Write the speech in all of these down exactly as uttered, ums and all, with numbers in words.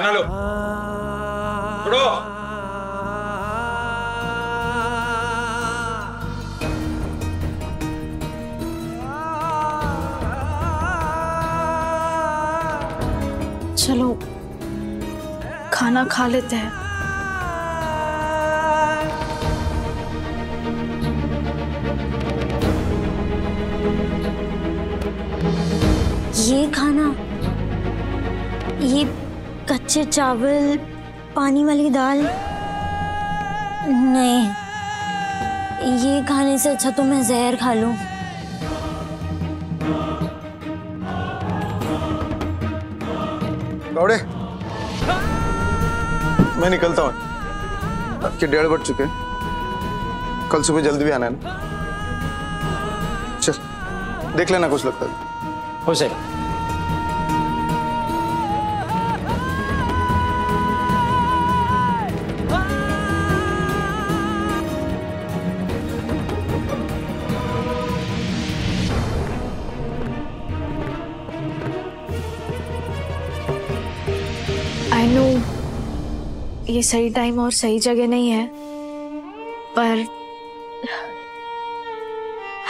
आनालो छोड़ो चलो खाना खा लेते हैं। ये खाना, ये कच्चे चावल, पानी वाली दाल, नहीं, ये खाने से अच्छा तो मैं जहर खा लूं। लौड़े, मैं निकलता हूँ। आपके डेढ़ बज चुके हैं, कल सुबह जल्दी भी आना है ना। चल, देख लेना कुछ लगता है। हो जाएगा। I know ये सही टाइम और सही जगह नहीं है, पर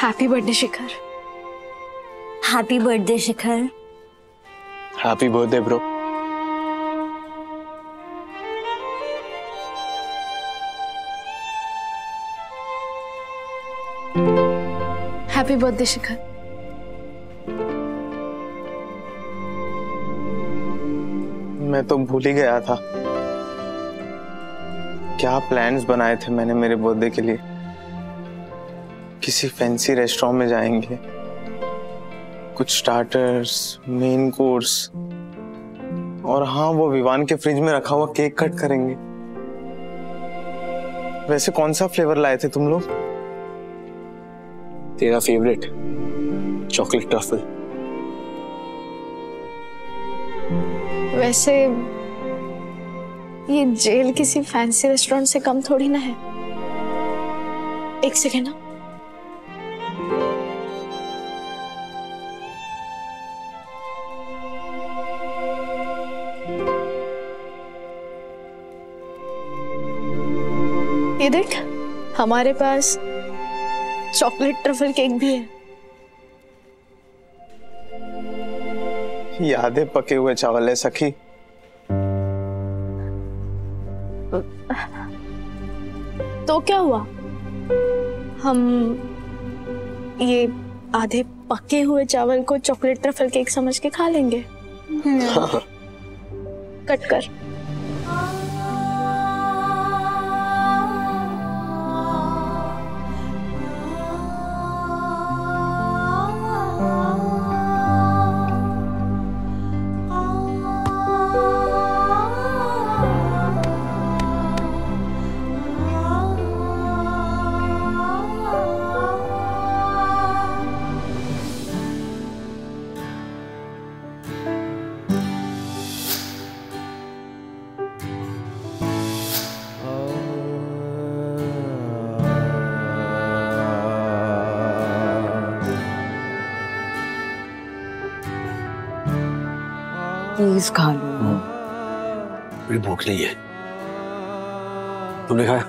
happy birthday Shikhar. Happy birthday Shikhar. Happy birthday bro. Happy birthday Shikhar. मैं तो भूल ही गया था, क्या प्लान्स बनाए थे मैंने मेरे बर्थडे के लिए। किसी फैंसी रेस्टोरेंट में जाएंगे, कुछ स्टार्टर्स, मेन कोर्स, और हाँ, वो विवान के फ्रिज में रखा हुआ केक कट करेंगे। वैसे कौन सा फ्लेवर लाए थे तुम लोग? तेरा फेवरेट चॉकलेट ट्रफल। वैसे ये जेल किसी फैंसी रेस्टोरेंट से कम थोड़ी ना है। एक सेकेंड ना, ये देख, हमारे पास चॉकलेट ट्रफल केक भी है। यादें पके हुए चावल है सखी। तो क्या हुआ, हम ये आधे पके हुए चावल को चॉकलेट ट्रफल केक समझ के खा लेंगे। हाँ। कट कर। प्लीज खा लो। मेरी भूख नहीं है। तुमने खाया?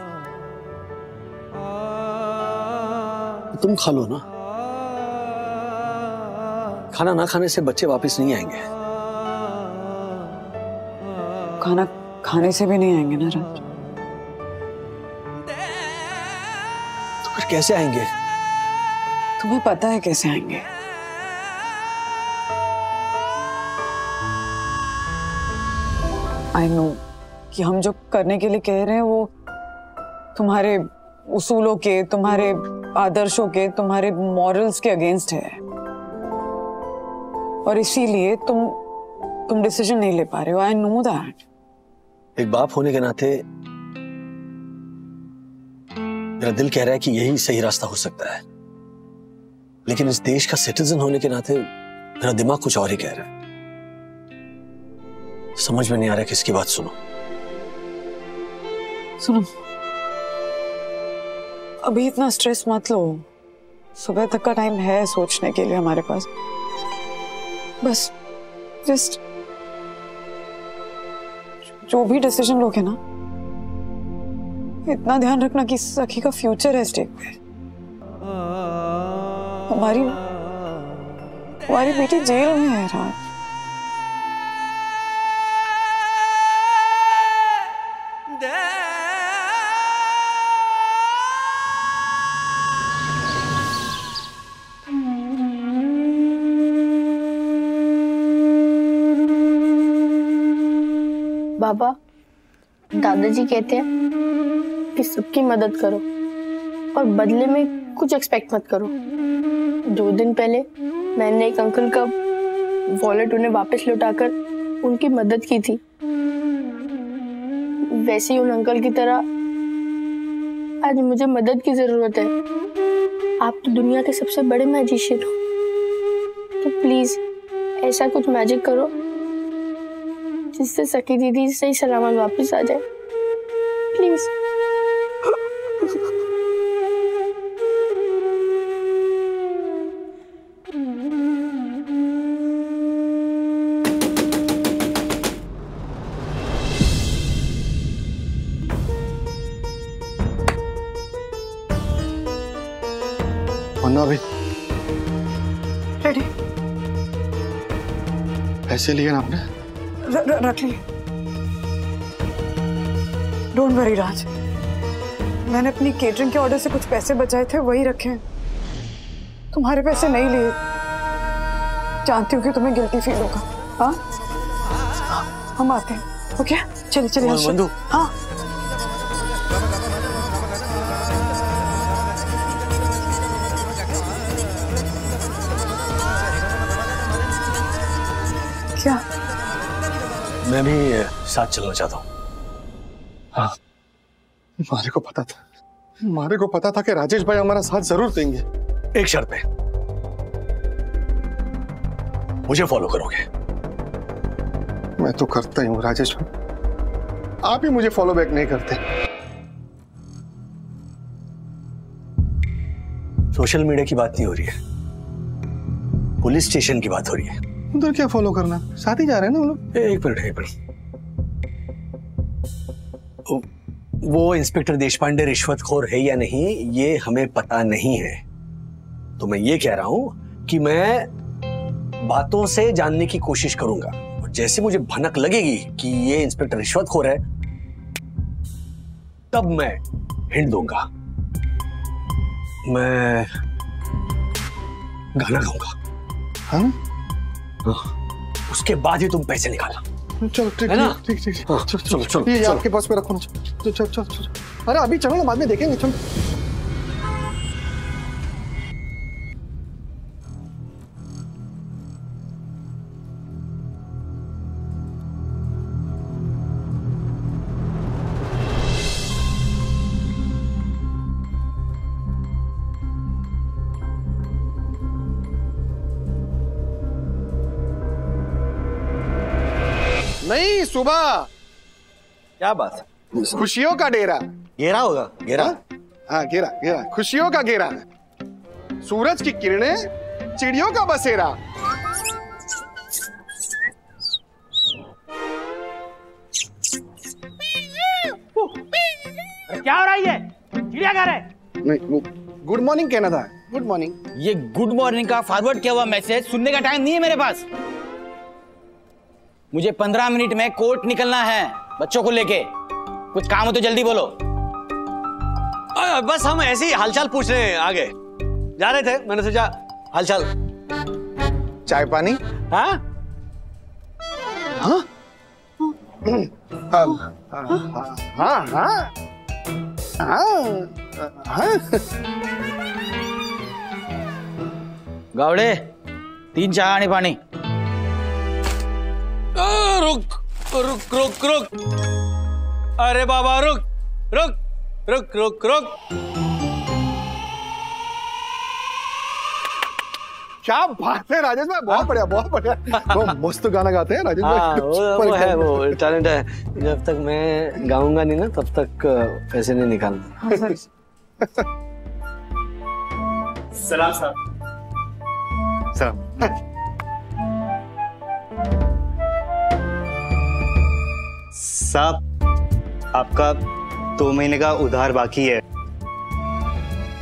तुम खा लो ना। खाना ना खाने से बच्चे वापस नहीं आएंगे। खाना खाने से भी नहीं आएंगे ना राज। तो फिर कैसे आएंगे? तुम्हें पता है कैसे आएंगे। आई नो कि हम जो करने के लिए कह रहे हैं वो तुम्हारे उसूलों के, तुम्हारे आदर्शों के, तुम्हारे मॉरल्स के अगेंस्ट है, और इसीलिए तुम तुम डिसीजन नहीं ले पा रहे हो। I know that. एक बाप होने के नाते मेरा दिल कह रहा है कि यही सही रास्ता हो सकता है, लेकिन इस देश का सिटीजन होने के नाते मेरा दिमाग कुछ और ही कह रहा है। समझ में नहीं आ रहा किसकी बात। सुनो सुनो, अभी इतना स्ट्रेस मत लो। सुबह तक का टाइम है सोचने के लिए हमारे पास। बस जस्ट जो भी डिसीजन लोगे ना, इतना ध्यान रखना कि सखी का फ्यूचर है स्टेक पे। हमारी हमारी बेटी जेल में है राज। बाबा, दादाजी कहते हैं कि सबकी मदद करो और बदले में कुछ एक्सपेक्ट मत करो। दो दिन पहले मैंने एक अंकल का वॉलेट उन्हें वापस लौटाकर उनकी मदद की थी। वैसे ही उन अंकल की तरह आज मुझे मदद की जरूरत है। आप तो दुनिया के सबसे बड़े मैजिशियन हो, तो प्लीज ऐसा कुछ मैजिक करो जिससे सखी दीदी सही सलामत वापस आ जाए, प्लीज। वंदना भी रेडी? पैसे लिए ना आपने? रख ली। डोंट वरी राज, मैंने अपनी केटरिंग के ऑर्डर से कुछ पैसे बचाए थे, वही रखे। तुम्हारे पैसे नहीं लिए। जानती हूँ कि तुम्हें गिल्टी फील होगा। हाँ हम आते हैं, ओके? चलिए चलिए। हाँ क्या मैं भी साथ चलना चाहता हूँ। हाँ, मारे को पता था, मारे को पता था कि राजेश भाई हमारा साथ जरूर देंगे। एक शर्त पे, मुझे फॉलो करोगे? मैं तो करता ही हूँ राजेश भाई, आप ही मुझे फॉलो बैक नहीं करते। सोशल मीडिया की बात नहीं हो रही है, पुलिस स्टेशन की बात हो रही है। उधर क्या फॉलो करना, साथ ही जा रहे हैं ना वो लोग। एक मिनट एक मिनट, वो इंस्पेक्टर देशपांडे रिश्वतखोर है या नहीं ये हमें पता नहीं है। तो मैं ये कह रहा हूं कि मैं बातों से जानने की कोशिश करूंगा और जैसे मुझे भनक लगेगी कि ये इंस्पेक्टर रिश्वतखोर है तब मैं हिंट दूंगा। मैं गाना गाऊंगा। हाँ उसके बाद ही तुम पैसे निकालना। चलो ठीक है ना? ठीक ठीक चलो चलो चलो। ये आपके पास में रखो ना। चलो चलो चलो। अरे अभी चलो ना, बाद में देखेंगे। चलो नहीं, सुबह क्या बात है? खुशियों का डेरा घेरा होगा। घेरा? हाँ घेरा घेरा, खुशियों का घेरा। सूरज की किरणें, चिड़ियों का बसेरा। क्या हो रहा है? चिड़ियाघर है? नहीं, गुड मॉर्निंग कहना था। Good morning. ये गुड मॉर्निंग का फॉरवर्ड किया हुआ मैसेज सुनने का टाइम नहीं है मेरे पास। मुझे पंद्रह मिनट में कोर्ट निकलना है बच्चों को लेके। कुछ काम हो तो जल्दी बोलो। आ, बस हम ऐसे ही हालचाल पूछने आगे जा रहे थे, मैंने सोचा हालचाल। चाय पानी? हाँ हाँ हाँ हाँ। गावड़े, तीन चाय आणि पाणी। रुक रुक रुक रुक, अरे बाबा रुक रुक रुक रुक रुक। क्या बात है राजेश भाई, बहुत बढ़िया बहुत बढ़िया। वो मस्त गाना गाते हैं राजेश भाई। वो, वो है, वो टैलेंट है। जब तक मैं गाऊंगा नहीं ना तब तक पैसे नहीं निकालना। सलाम साहब। सलाम। साहब, आपका दो महीने का उधार बाकी है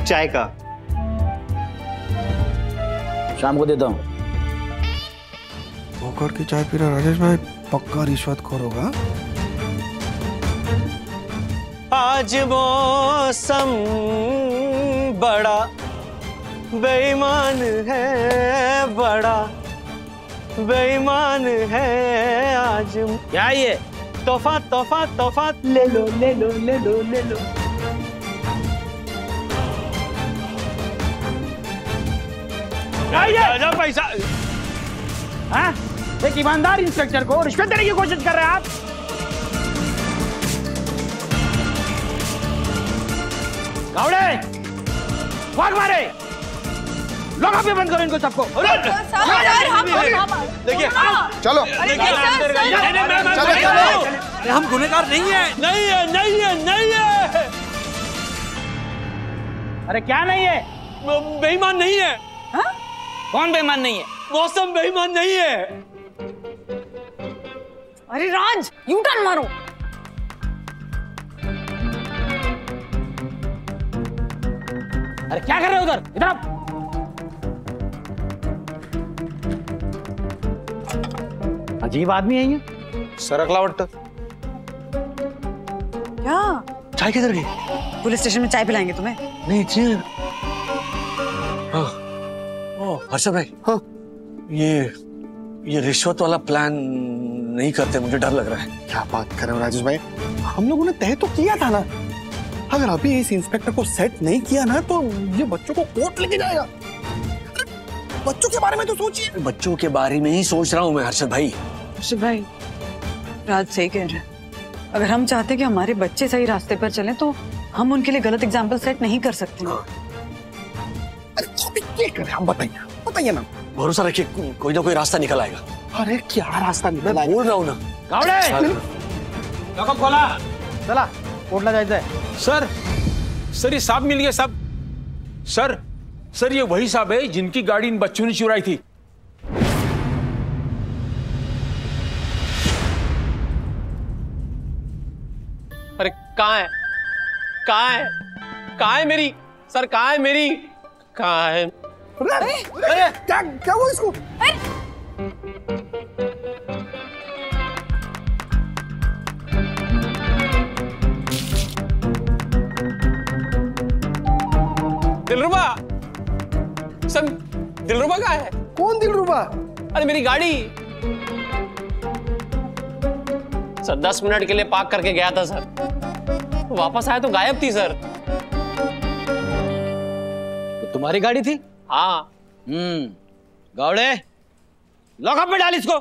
चाय का। शाम को देता हूँ। भूख की चाय पी रहा राजेश भाई पक्का रिश्वतखोर होगा। आज मौसम बड़ा बेईमान है, बड़ा बेईमान है आज। क्या ये तोहफा तोहफा तोहफा ले लो ले लो ले लो ले लो। क्या ये आजा पैसा। हाँ एक ईमानदार इंस्पेक्टर को रिश्वत देने की कोशिश कर रहे हैं आप। गावड़े भाग मारे लोग आप बंद करो इनको सबको। देखिए चलो चलो हम गुनहगार नहीं है नहीं है नहीं है नहीं है। अरे क्या नहीं है? बेईमान नहीं है। कौन बेईमान नहीं है? मौसम बेईमान नहीं है। अरे राज यू टर्न मारो। अरे क्या कर रहे हो उधर इधर। अजीब आदमी है ये। सरकला वट्ट क्या? चाय किधर गई? पुलिस स्टेशन में चाय पिलाएंगे तुम्हें। नहीं चाहिए। हाँ हर्षद भाई। हाँ ये ये रिश्वत वाला प्लान नहीं करते, मुझे डर लग रहा है। क्या बात कर रहे हो राजेश भाई, हम लोगों ने तय तो किया था ना। अगर अभी इस इंस्पेक्टर को सेट नहीं किया ना तो ये बच्चों को कोर्ट लेके जाएगा। बच्चों के बारे में तो सोचिए। बच्चों के बारे में ही सोच रहा हूँ मैं हर्षद भाई। हर्षद भाई राज सही कह रहे हैं। अगर हम चाहते कि हमारे बच्चे सही रास्ते पर चलें तो हम उनके लिए गलत एग्जाम्पल सेट नहीं कर सकते। हाँ। अरे तो भी क्या करें हम, बताइए बताइए ना। भरोसा रखिए कोई ना कोई रास्ता निकल आएगा। अरे क्या रास्ता निकल आएगा बोल रहा हूँ ना। खोला चला कोटला जायजा है। सर सर ये साहब मिल गया साहब। सर सर ये वही साहब है जिनकी गाड़ी इन बच्चों ने चुराई थी। अरे कहाँ है कहाँ है कहाँ है मेरी सर कहाँ है मेरी कहाँ है? अरे अरे क्या क्या हुआ इसको? दिलरुबा सर दिलरुबा कहाँ है? कौन दिलरुबा? अरे मेरी गाड़ी सर दस मिनट के लिए पार्क करके गया था सर, वापस आया तो गायब थी सर। तो तुम्हारी गाड़ी थी? हाँ। हम्म गावड़े लॉकअप में डाल इसको।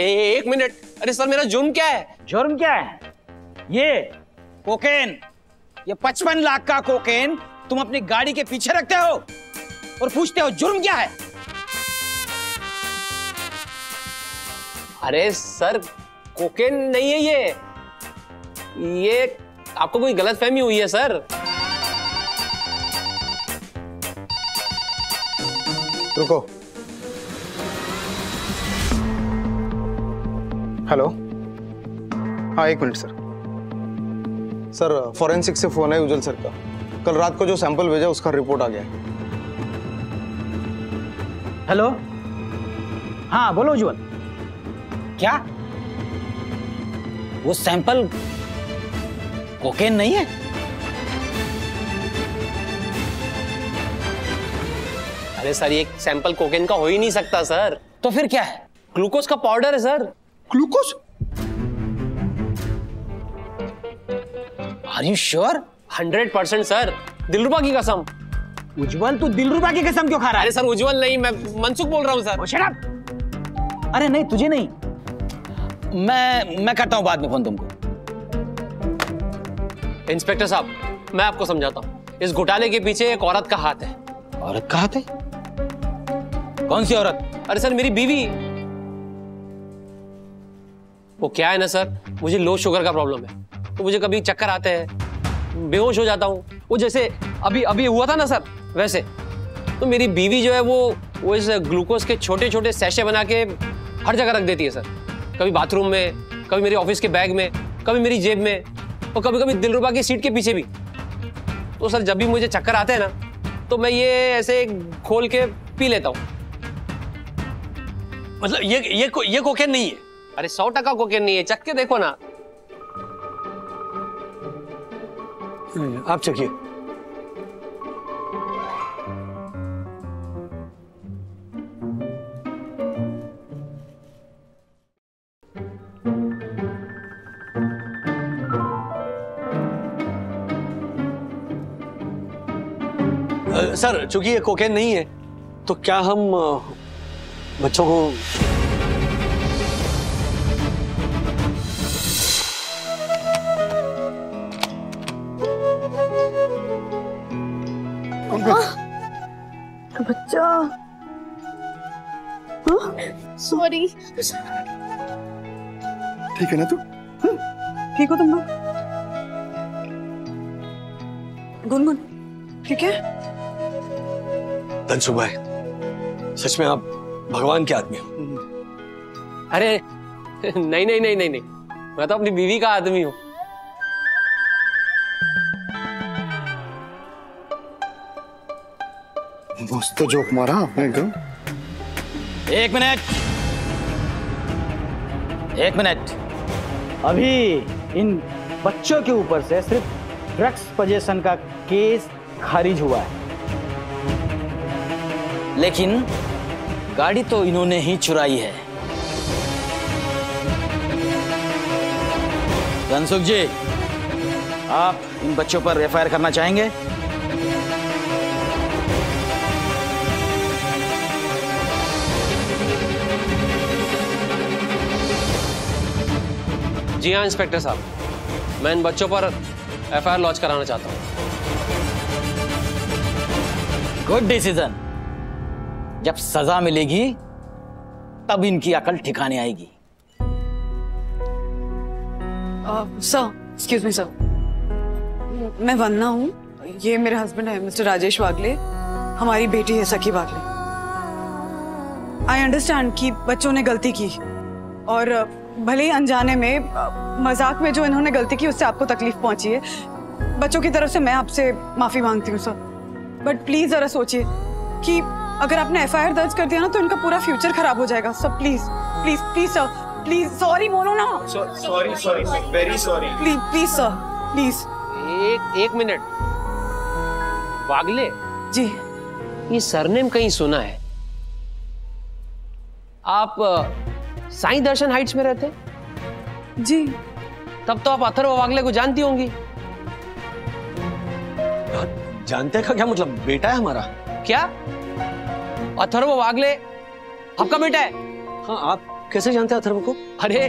एक मिनट। अरे सर मेरा जुर्म क्या है? जुर्म क्या है? ये कोकेन, ये पचपन लाख का कोकेन तुम अपनी गाड़ी के पीछे रखते हो और पूछते हो जुर्म क्या है? अरे सर कोकेन नहीं है ये, ये आपको कोई गलतफहमी हुई है सर। रुको हेलो। हाँ एक मिनट सर। सर फॉरेंसिक से फोन है उज्जवल सर का, कल रात को जो सैंपल भेजा उसका रिपोर्ट आ गया। हेलो हाँ बोलो उज्जवल। क्या वो सैंपल कोकेन नहीं है? अरे सर ये सैंपल कोकेन का हो ही नहीं सकता सर। तो फिर क्या है? ग्लूकोज का पाउडर है sir. Glucose? Are you sure? Hundred percent sir, दिलरुबा की कसम। उज्जवल तू दिलरुबा की कसम क्यों खा रहा है? अरे सर उज्जवल नहीं, मैं मनसुख बोल रहा हूँ सर। Shut up. अरे नहीं तुझे नहीं, मैं मैं करता हूँ बाद में फोन तुमको। इंस्पेक्टर साहब मैं आपको समझाता हूँ, इस घोटाले के पीछे एक औरत का हाथ है। औरत का हाथ है? कौन सी औरत? अरे सर मेरी बीवी। वो क्या है ना सर, मुझे लो शुगर का प्रॉब्लम है तो मुझे कभी चक्कर आते हैं, बेहोश हो जाता हूँ। वो जैसे अभी अभी हुआ था ना सर वैसे। तो मेरी बीवी जो है वो वो इस ग्लूकोज के छोटे छोटे सैशे बना के हर जगह रख देती है सर, कभी बाथरूम में कभी मेरे ऑफिस के बैग में, कभी मेरी जेब में और कभी कभी दिलरुबा की सीट के पीछे भी। तो सर जब भी मुझे चक्कर आते हैं ना तो मैं ये ऐसे खोल के पी लेता हूँ। मतलब ये ये ये कोकेन नहीं है। अरे सौ टका कोकेन नहीं है, चख के देखो ना। आप चखिए। सर चूंकि ये कोकेन नहीं है तो क्या हम बच्चों को बच्चा सॉरी ठीक है ना तू ठीक हो तुम लोग गुनगुन ठीक है सुबह सच में आप भगवान के आदमी हो। अरे नहीं नहीं नहीं नहीं नहीं मैं तो अपनी बीवी का आदमी हूं। मस्त जोक मारा आपने एकदम। एक मिनट एक मिनट अभी इन बच्चों के ऊपर से सिर्फ ड्रग्स पजेशन का केस खारिज हुआ है, लेकिन गाड़ी तो इन्होंने ही चुराई है। मनसुख जी, आप इन बच्चों पर एफ आई आर करना चाहेंगे? जी हाँ इंस्पेक्टर साहब, मैं इन बच्चों पर एफ आई आर लॉन्च कराना चाहता हूँ। Good decision. जब सजा मिलेगी तब इनकी अकल ठिकाने आएगी। सर एक्सक्यूज मी सर, मैं वंदना हूँ, ये मेरे हस्बैंड है मिस्टर राजेश वागले, हमारी बेटी है सखी वागले। आई अंडरस्टैंड कि बच्चों ने गलती की और भले ही अनजाने में मजाक में जो इन्होंने गलती की उससे आपको तकलीफ पहुंची है। बच्चों की तरफ से मैं आपसे माफी मांगती हूँ सर, बट प्लीज जरा सोचिए कि अगर आपने एफ आई आर दर्ज कर दिया ना तो इनका पूरा फ्यूचर खराब हो जाएगा sir. Please please please sir please sorry बोलो ना। Sorry sorry very sorry please please sir please. एक एक मिनट वागले जी, ये सरनेम कहीं सुना है। आप साईं दर्शन हाइट्स में रहते हैं? जी। तब तो आप अथर्व वागले को जानती होंगी। जानते का क्या मतलब, बेटा है हमारा। क्या अथर्व वागले आपका बेटा है? हाँ, आप कैसे जानते हैं अथर्व को? अरे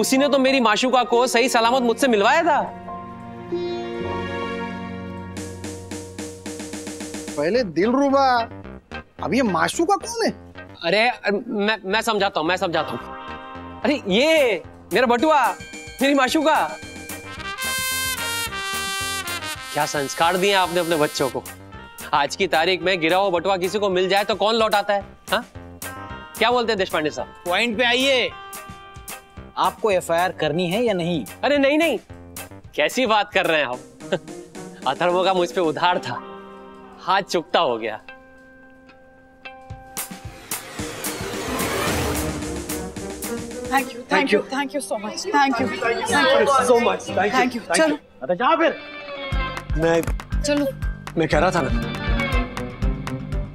उसी ने तो मेरी माशूका को सही सलामत मुझसे मिलवाया था। पहले दिलरुबा, अब ये माशूका कौन है? अरे मैं मैं समझाता हूँ मैं समझाता हूँ। अरे ये मेरा बटुआ, मेरी माशूका। क्या संस्कार दिए आपने अपने बच्चों को। आज की तारीख में गिरा हुआ बटुआ किसी को मिल जाए तो कौन लौटाता है? हा? क्या बोलते हैं देशपांडे साहब? पॉइंट पे आइए। आपको एफ आई आर करनी है या नहीं? अरे नहीं नहीं, कैसी बात कर रहे हैं आप। अथर्व का मुझ पे उधार था, हाथ चुकता हो गया। Thank you thank you thank you so much thank you so much thank you. चलो अरे जाओ फिर। मैं चलो मैं कह रहा था ना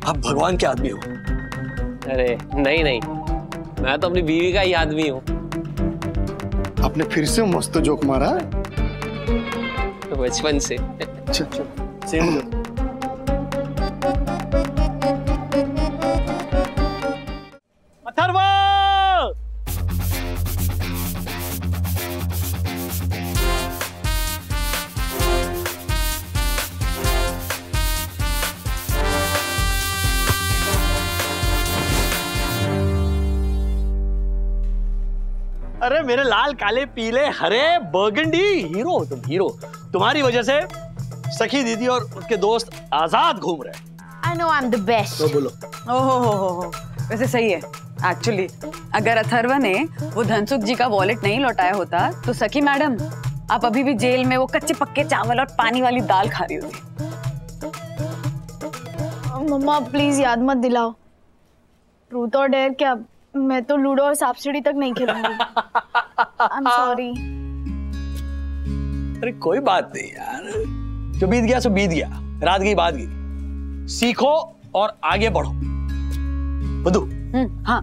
आप भगवान के आदमी हो। अरे नहीं नहीं मैं तो अपनी बीवी का ही आदमी हूँ। आपने फिर से मस्त जोक मारा तो बचपन से। अच्छा अच्छा सेम जोक। अथर्व अरे मेरे लाल काले पीले हरे बर्गंडी हीरो, तुम हीरो। तुम्हारी वजह से सखी दीदी और उसके दोस्त आजाद घूम रहे। I know I'm the best। तो बोलो। ओहो हो हो हो वैसे सही है। एक्चुअली अगर अथर्वा ने वो धनसुख जी का वॉलेट नहीं लौटाया होता तो सखी मैडम आप अभी भी जेल में वो कच्चे पक्के चावल और पानी वाली दाल खा रही होती। मम्मा प्लीज याद मत दिलाओ। ट्रूथ और डेयर क्या, मैं तो लूडो और सांप सीढ़ी तक नहीं खेलूंगी। I'm sorry। अरे कोई बात नहीं यार, जो बीत गया सो बीत गया, रात की बात गई। सीखो और आगे बढ़ो। बधू हम्म हाँ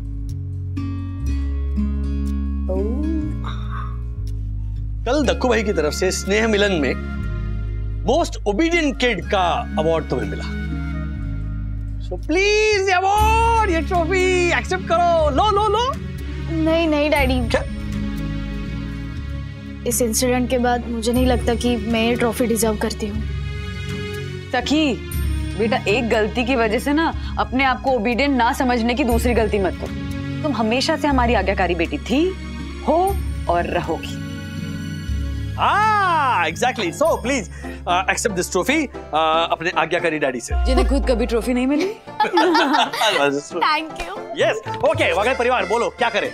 कल दक्कू भाई की तरफ से स्नेह मिलन में मोस्ट ओबीडियंट किड का अवार्ड तुम्हें मिला। सो प्लीज अवार्ड, ये ट्रॉफी एक्सेप्ट करो, लो लो लो। नहीं नहीं डैडी, इस इंसिडेंट के बाद मुझे नहीं लगता कि मैं ये ट्रॉफी डिजर्व करती हूँ। सखी बेटा, एक गलती की वजह से ना अपने आप को ओबीडियंट ना समझने की दूसरी गलती मत करो। तुम हमेशा से हमारी आज्ञाकारी बेटी थी, हो और रहोगी। Ah, exactly. So please uh, accept this trophy. Uh, अपने आज्ञाकारी डैडी से। जिन्हें खुद कभी ट्रॉफी नहीं मिली। Thank you. Yes. Okay. वागले परिवार बोलो क्या करें?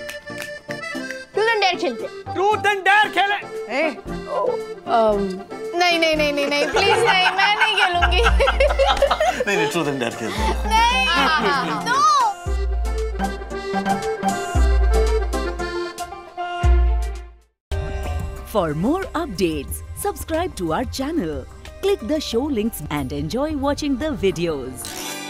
Truth and Dare खेलते। Truth and Dare खेले। Hey. Um. नहीं नहीं नहीं नहीं नहीं please नहीं, मैं नहीं खेलूँगी। नहीं नहीं Truth and Dare खेलते। नहीं। No. For more updates, subscribe to our channel, click the show links and enjoy watching the videos.